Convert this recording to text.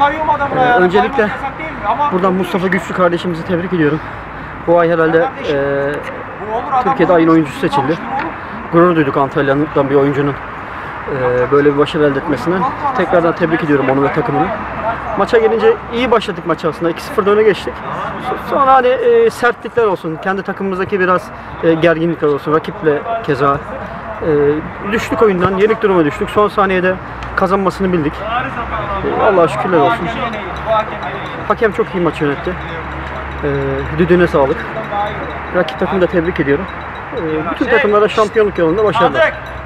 kayıyorum adamına ya. Öncelikle buradan Mustafa Güçlü kardeşimizi tebrik ediyorum. Bu ay herhalde Türkiye'de ayın oyuncusu seçildi. Gurur duyduk Antalya'dan bir oyuncunun böyle bir başarı elde etmesine. Tekrardan tebrik ediyorum onu ve takımını. Maça gelince iyi başladık maça aslında. 2-0'da öne geçtik. Sonra hani sertlikler olsun, kendi takımımızdaki biraz gerginlikler olsun, rakiple keza. Düştük oyundan, yenik duruma düştük. Son saniyede kazanmasını bildik. Allah'a şükürler olsun. Hakem çok iyi maç yönetti. Düdüğüne sağlık. Rakip takımı da tebrik ediyorum. Bütün takımlara şampiyonluk yolunda başarılar.